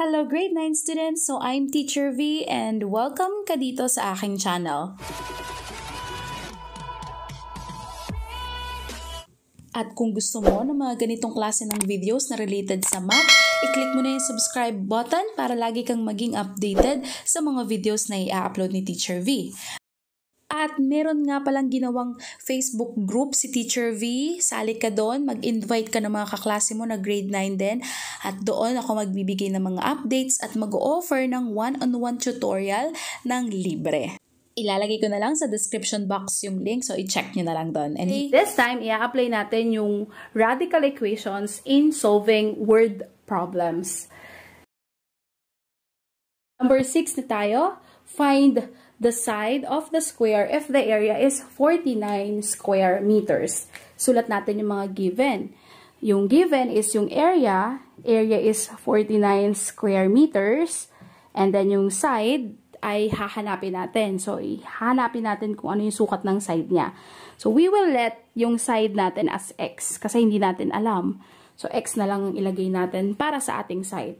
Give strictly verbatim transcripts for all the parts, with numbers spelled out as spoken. Hello grade nine students! So I'm Teacher V and welcome ka dito sa aking channel. At kung gusto mo ng mga ganitong klase ng videos na related sa math, i-click mo na yung subscribe button para lagi kang maging updated sa mga videos na i-upload ni Teacher V. At meron nga palang ginawang Facebook group si Teacher V. Sali ka doon, mag-invite ka ng mga kaklase mo na grade nine din. At doon ako magbibigay ng mga updates at mag-o-offer ng one-on-one tutorial ng libre. Ilalagay ko na lang sa description box yung link, so i-check nyo na lang doon. And this time, i-apply natin yung radical equations in solving word problems. Number six na tayo. Find the side of the square if the area is forty-nine square meters. Sulat natin yung mga given. Yung given is yung area. Area is forty-nine square meters. And then yung side ay hahanapin natin. So, ihanapin natin kung ano yung sukat ng side niya. So, we will let yung side natin as x kasi hindi natin alam. So, x na lang ilagay natin para sa ating side.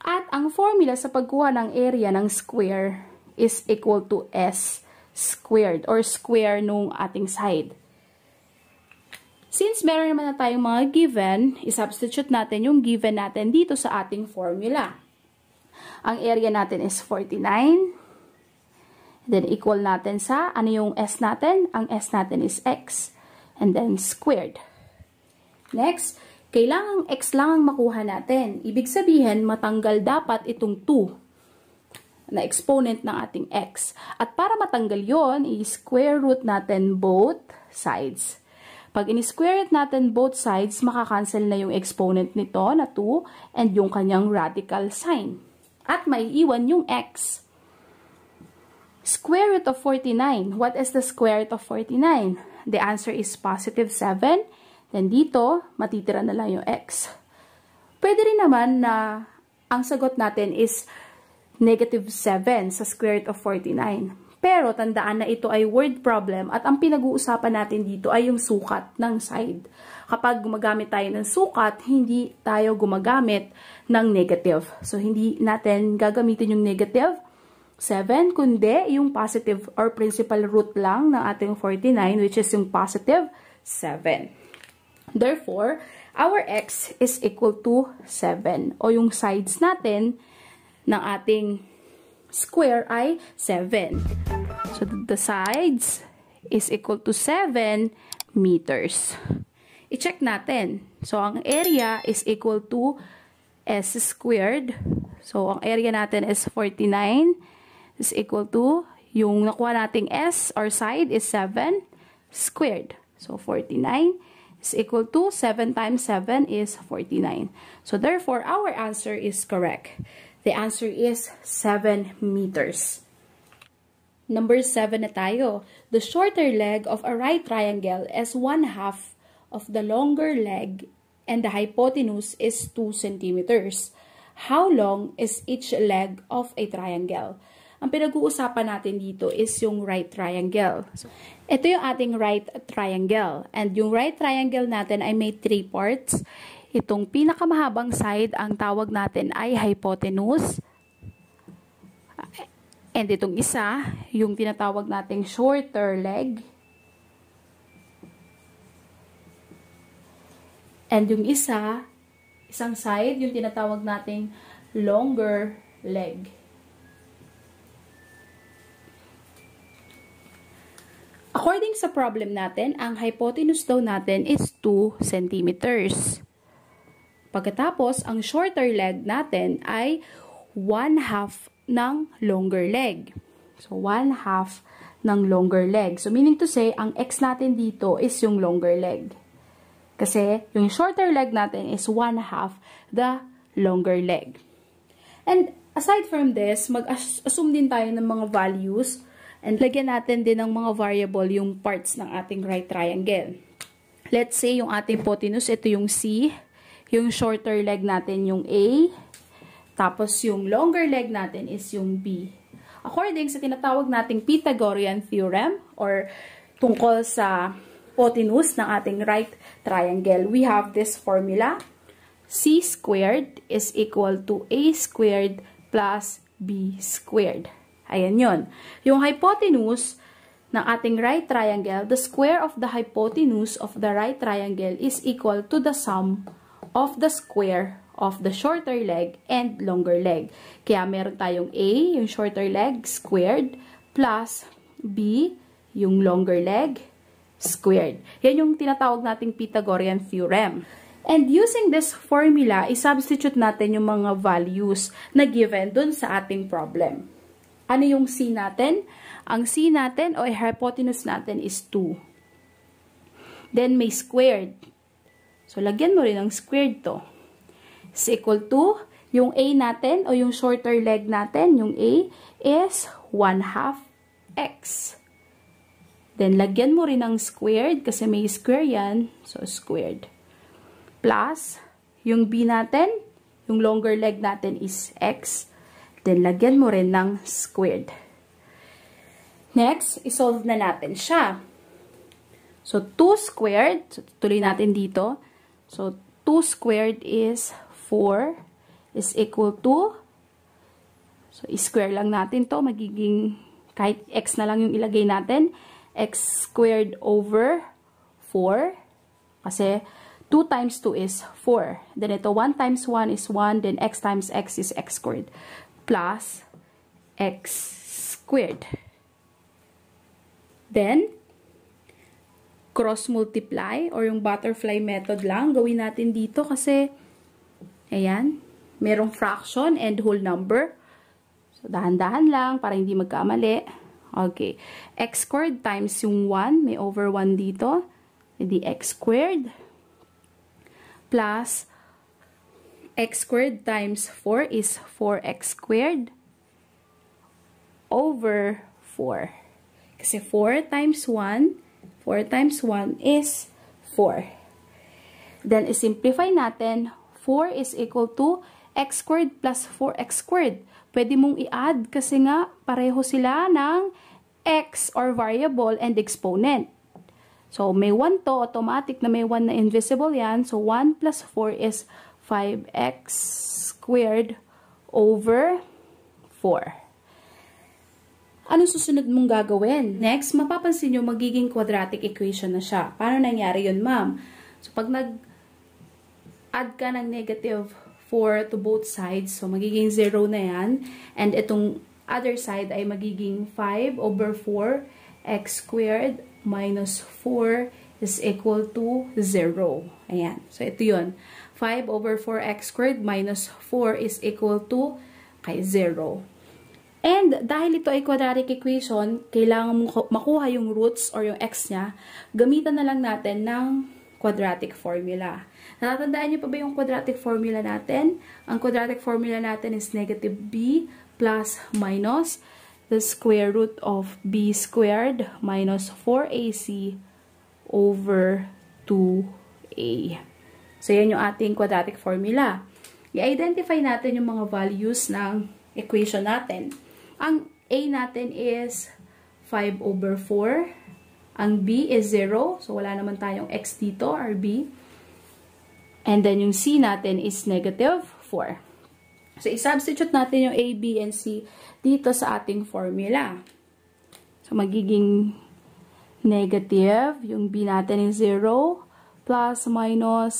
At ang formula sa pagkuha ng area ng square is equal to s squared or square nung ating side. Since meron naman na tayong mga given, isubstitute natin yung given natin dito sa ating formula. Ang area natin is forty-nine. Then equal natin sa, ano yung s natin? Ang s natin is x. And then squared. Next, kailangang x lang ang makuha natin. Ibig sabihin, matanggal dapat itong two na exponent ng ating x. At para matanggal yon, i-square root natin both sides. Pag in-square root natin both sides, makakancel na yung exponent nito na two and yung kanyang radical sign. At maiiwan yung x. Square root of forty-nine. What is the square root of forty-nine? The answer is positive seven. Then dito, matitira na lang yung x. Pwede rin naman na ang sagot natin is negative seven sa square root of forty-nine. Pero tandaan na ito ay word problem at ang pinag-uusapan natin dito ay yung sukat ng side. Kapag gumagamit tayo ng sukat, hindi tayo gumagamit ng negative. So hindi natin gagamitin yung negative seven, kundi yung positive or principal root lang ng ating forty-nine, which is yung positive seven. Therefore, our x is equal to seven. O yung sides natin ng ating square ay seven. So, the sides is equal to seven meters. I-check natin. So, ang area is equal to s squared. So, ang area natin is forty-nine is equal to, yung nakuha nating s or side is seven squared. So, forty-nine is equal to seven times seven is forty-nine. So, therefore, our answer is correct. The answer is seven meters. Number seven na tayo. The shorter leg of a right triangle is one half of the longer leg and the hypotenuse is two centimeters. How long is each leg of a triangle? Ang pinag-uusapan natin dito is yung right triangle. Ito yung ating right triangle. And yung right triangle natin ay may three parts. Itong pinakamahabang side, ang tawag natin ay hypotenuse. And itong isa, yung tinatawag nating shorter leg. And yung isa, isang side, yung tinatawag nating longer leg. According sa problem natin, ang hypotenuse daw natin is two centimeters. Pagkatapos, ang shorter leg natin ay one half ng longer leg. So, one half ng longer leg. So, meaning to say, ang x natin dito is yung longer leg. Kasi, yung shorter leg natin is one half the longer leg. And, aside from this, mag-assume din tayo ng mga values. And lagyan natin din ng mga variable yung parts ng ating right triangle. Let's say yung ating hypotenuse, ito yung C. Yung shorter leg natin yung A. Tapos yung longer leg natin is yung B. According sa tinatawag nating Pythagorean Theorem or tungkol sa hypotenuse ng ating right triangle, we have this formula. c squared is equal to a squared plus b squared. Ayan yon. Yung hypotenuse ng ating right triangle, the square of the hypotenuse of the right triangle is equal to the sum of the square of the shorter leg and longer leg. Kaya meron tayong a, yung shorter leg, squared, plus b, yung longer leg, squared. Yan yung tinatawag nating Pythagorean theorem. And using this formula, i-substitute natin yung mga values na given dun sa ating problem. Ano yung c natin? Ang c natin o hypotenuse natin is two. Then may squared. So lagyan mo rin ng squared to. Is equal to, yung a natin o yung shorter leg natin, yung a, is one half x. Then lagyan mo rin ng squared kasi may square yan. So squared. Plus, yung b natin, yung longer leg natin is x. Then, lagyan mo rin ng squared. Next, isolve na natin siya. So, two squared, so, tuloy natin dito. So, two squared is four is equal to, so, i-square lang natin to, magiging, kahit x na lang yung ilagay natin, x squared over four, kasi, two times two is four. Then ito, one times one is one. Then x times x is x squared. Plus x squared. Then, cross multiply or yung butterfly method lang. Gawin natin dito kasi, ayan, merong fraction and whole number. So, dahan-dahan lang para hindi magkamali. Okay. X squared times yung one. May over one dito. Hindi x squared. Plus, x squared times four is four x squared over four. Kasi four times one, four times one is four. Then, isimplify natin, four is equal to x squared plus four x squared. Pwede mong i-add kasi nga pareho sila ng x or variable and exponent. So, may one to, automatic na may one na invisible yan. So, one plus four is five x squared over four. Ano susunod mong gagawin? Next, mapapansin nyo magiging quadratic equation na siya. Paano nangyari yun, ma'am? So, pag nag-add ka ng negative four to both sides, so magiging zero na yan. And itong other side ay magiging five over four x squared minus four is equal to zero. Ayan. So, ito yun. five over four x squared minus four is equal to kay zero. And, dahil ito ay quadratic equation, kailangan mong makuha yung roots or yung x niya, gamitan na lang natin ng quadratic formula. Natatandaan niyo pa ba yung quadratic formula natin? Ang quadratic formula natin is negative b plus minus the square root of b squared minus four a c over two a. So, yan yung ating quadratic formula. I-identify natin yung mga values ng equation natin. Ang a natin is five over four. Ang b is zero. So, wala naman tayong x dito or b. And then, yung c natin is negative four. So, i-substitute natin yung a, b, and c dito sa ating formula. So, magiging negative, yung b natin is zero, plus minus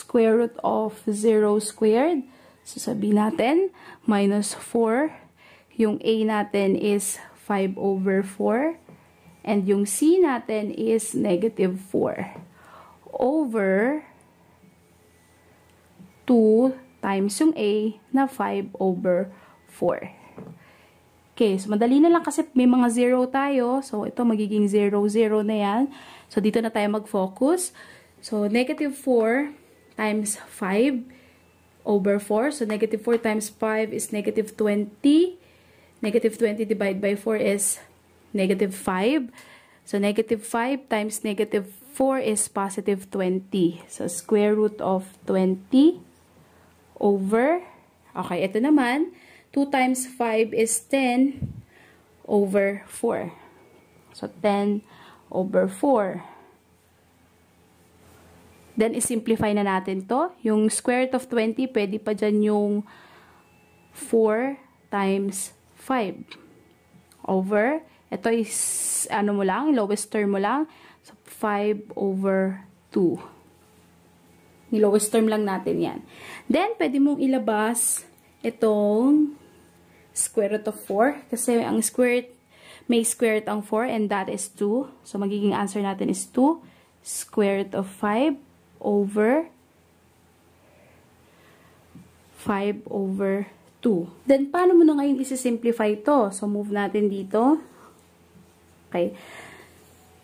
square root of zero squared. So, sa b natin, minus four. Yung a natin is five over four. And yung c natin is negative four over two times yung a na five over four. Okay, so madali na lang kasi may mga zero tayo. So, ito magiging zero, zero na yan. So, dito na tayo mag-focus. So, negative four times five over four. So, negative four times five is negative twenty. Negative twenty divided by four is negative five. So, negative five times negative four is positive twenty. So, square root of twenty over, okay, ito naman, two times five is ten over four. So, ten over four. Then, isimplify na natin to. Yung square root of twenty, pwede pa dyan yung four times five. Over, ito is, ano mo lang, lowest term mo lang. So, five over two. Yung lowest term lang natin yan. Then, pwede mong ilabas itong square root of four. Kasi ang square root, may square root ang four and that is two. So, magiging answer natin is two. Square root of five over five over two. Then, paano mo na ngayon isisimplify to? So, move natin dito. Okay.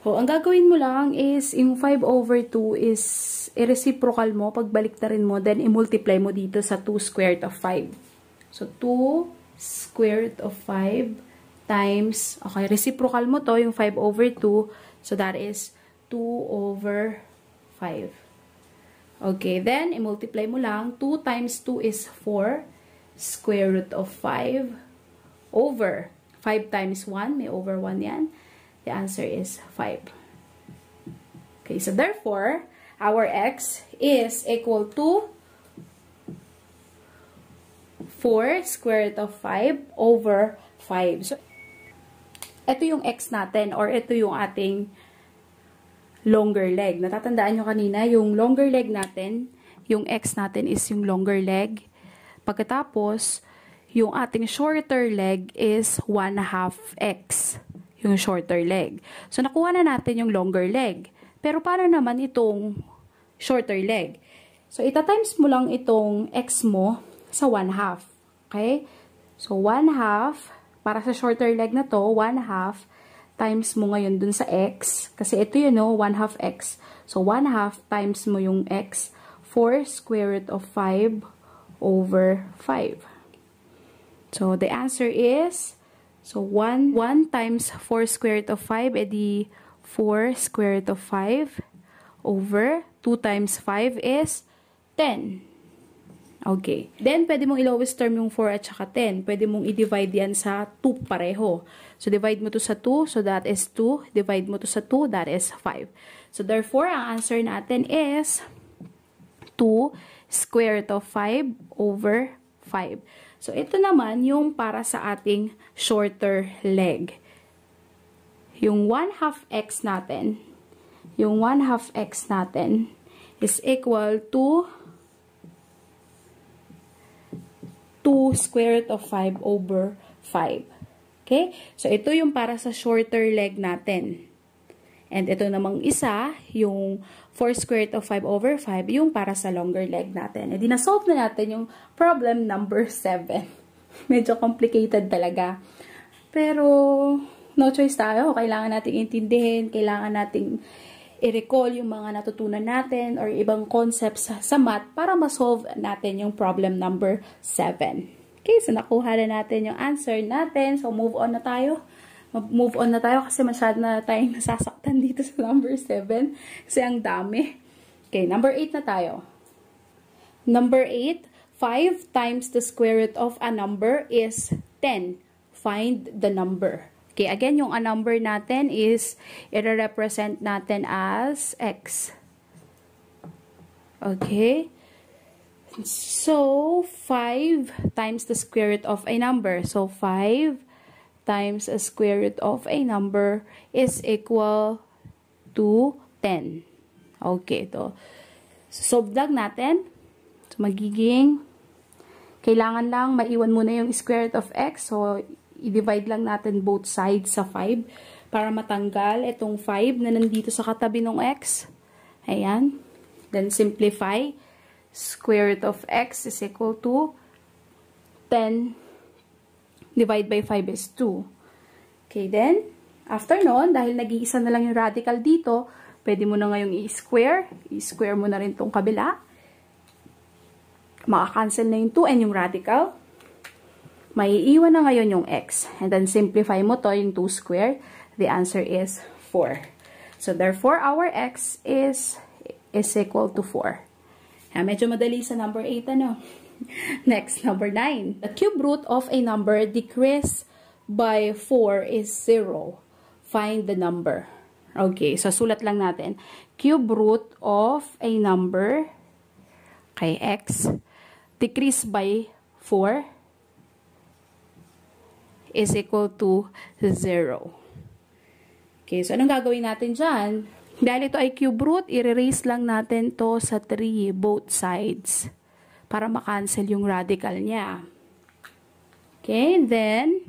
So, ang gagawin mo lang is, yung five over two is i-reciprocal mo, pagbaliktarin mo, then i-multiply mo dito sa two square root of five. So, two square root of five times, okay, reciprocal mo to, yung five over two. So, that is two over five. Okay, then, i-multiply mo lang. two times two is four. Square root of five over five times one. May over one yan. The answer is five. Okay, so therefore, our x is equal to four square root of five over five. So, ito yung x natin or ito yung ating longer leg. Natatandaan nyo kanina, yung longer leg natin, yung x natin is yung longer leg. Pagkatapos, yung ating shorter leg is one half x. Yung shorter leg. So, nakuha na natin yung longer leg. Pero, paano naman itong shorter leg? So, itatimes mo lang itong x mo sa one half. Okay? So, one half, para sa shorter leg na to, one half times mo ngayon dun sa x. Kasi ito yun, no? one half x. So, one half times mo yung x. four square root of five over five. So, the answer is, so, one, one times four square root of five, edi four square root of five over two times five is ten. Okay. Then, pwede mong i-lowest term yung four at saka ten. Pwede mong i-divide yan sa two pareho. So, divide mo to sa two, so that is two. Divide mo to sa two, that is five. So, therefore, ang answer natin is two square root of five over five. So, ito naman yung para sa ating shorter leg. Yung one half x natin, yung one half x natin is equal to two square root of five over five. Okay? So, ito yung para sa shorter leg natin. And ito namang isa, yung four square root of five over five, yung para sa longer leg natin. E di na-solve na natin yung problem number seven. Medyo complicated talaga. Pero, no choice tayo. Kailangan nating intindihin, kailangan nating i-recall yung mga natutunan natin or ibang concepts sa math para ma-solve natin yung problem number seven. Okay, so nakuha na natin yung answer natin. So, move on na tayo. Move on na tayo kasi masyado na tayong nasasaktan dito sa number seven. Kasi ang dami. Okay, number eight na tayo. Number eight, five times the square root of a number is ten. Find the number. Okay, again, yung a number natin is i-represent natin as x. Okay. So, five times the square root of a number. So, five times a square root of a number is equal to ten. Okay, ito. So, subtract natin. So, magiging, kailangan lang, maiwan muna yung square root of x. So, i-divide lang natin both sides sa five para matanggal itong five na nandito sa katabi ng x. Ayan. Then, simplify. Square root of x is equal to ten. Divide by five is two. Okay, then, after nun, dahil nag-iisa na lang yung radical dito, pwede mo na ngayong i-square. I-square mo na rin tong kabila. Maka-cancel na yung two and yung radical. Maiiwan na ngayon yung x. And then, simplify mo to, yung two squared. The answer is four. So, therefore, our x is, is equal to four. Yeah, medyo madali sa number eight, ano? Next, number nine. The cube root of a number decreased by four is zero. Find the number. Okay, so sulat lang natin. Cube root of a number, okay, x, decreased by four is equal to zero. Okay, so anong gagawin natin dyan? Dahil ito ay cube root, i-raise lang natin to sa three, both sides, para makancel yung radical niya. Okay, then,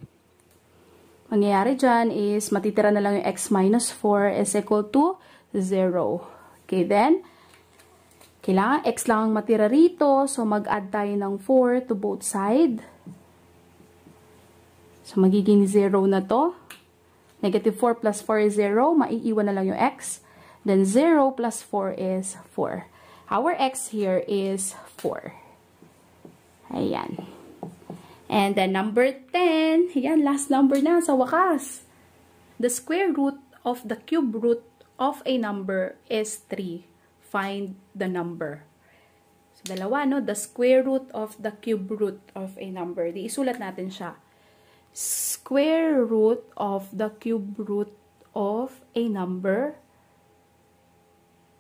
mangyayari dyan is, matitira na lang yung x minus four is equal to zero. Okay, then, kailangan x lang ang matira rito, so mag-add tayo ng four to both sides. So, magiging zero na to. Negative four plus four is zero, maiiwan na lang yung x. Then, zero plus four is four. Our x here is four. Ayan. And then, number ten. Ayan, last number na sa wakas. The square root of the cube root of a number is three. Find the number. So, dalawa, no? The square root of the cube root of a number. Di isulat natin siya. Square root of the cube root of a number.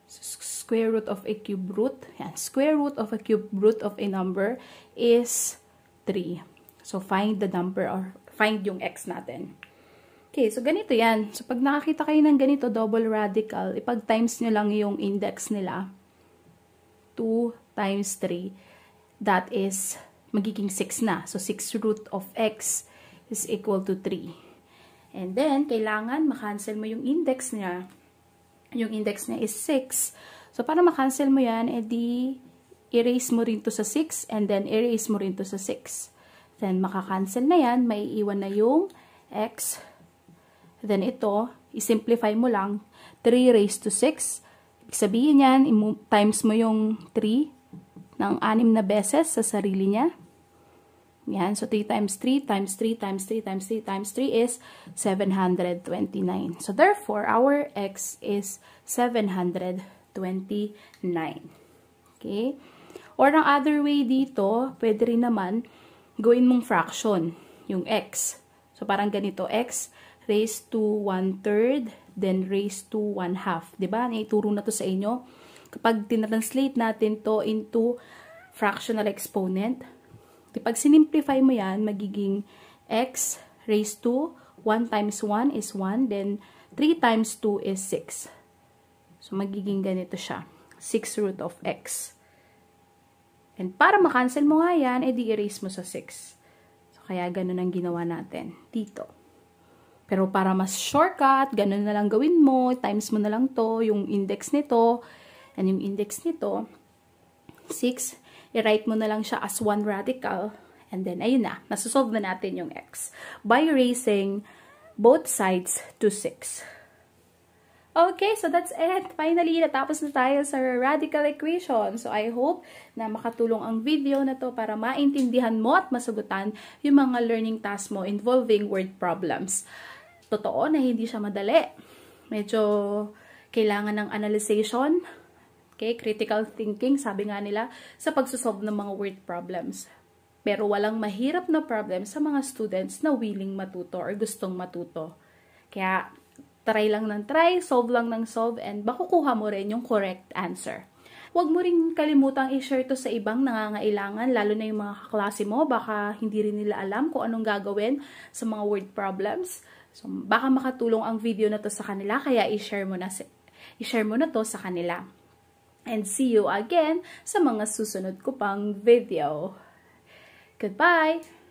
Square root of a cube root. Yan. Square root of a cube root of a number is three. So, find the number or find yung x natin. Okay, so ganito yan. So, pag nakakita kayo ng ganito, double radical, ipag-times nyo lang yung index nila. two times three. That is, magiging six na. So, six root of x is equal to three. And then, kailangan makancel mo yung index niya. Yung index niya is six. So, para makancel mo yan, edi erase mo rin to sa six and then erase mo rin to sa six. Then, makakancel na yan. May iwan na yung x. Then, ito, isimplify mo lang. three raised to six. Ibig sabihin yan, times mo yung three ng anim na beses sa sarili niya. Yan. So, three times three times three times three times three times three is seven hundred twenty-nine. So, therefore, our x is seven hundred twenty-nine. Okay? Or, ng other way dito, pwede rin naman, gawin mong fraction, yung x. So, parang ganito, x raised to one-third, then raised to one-half. Diba? Naituro na to sa inyo. Kapag tinatranslate natin to into fractional exponent, pag sinimplify mo yan, magiging x raised to one times one is one, then three times two is six. So, magiging ganito siya. six root of x. And para makancel mo nga yan, edi erase mo sa six. So, kaya ganun ang ginawa natin dito. Pero para mas shortcut, ganun na lang gawin mo, times mo na lang to, yung index nito, and yung index nito, six, i-write mo na lang siya as one radical. And then, ayun na. Nasusolve na natin yung x by raising both sides to six. Okay, so that's it. Finally, natapos na tayo sa radical equation. So, I hope na makatulong ang video na to para maintindihan mo at masagutan yung mga learning tasks mo involving word problems. Totoo na hindi siya madali. Medyo kailangan ng analyzation. Okay, critical thinking, sabi nga nila, sa pagsosolve ng mga word problems. Pero walang mahirap na problem sa mga students na willing matuto or gustong matuto. Kaya, try lang ng try, solve lang ng solve, and makukuha mo rin yung correct answer. Huwag mo rin kalimutang i-share to sa ibang nangangailangan, lalo na yung mga kaklase mo, baka hindi rin nila alam kung anong gagawin sa mga word problems. So, baka makatulong ang video na to sa kanila, kaya i-share mo na, i-share mo na to sa kanila. And see you again sa mga susunod ko pang video. Goodbye!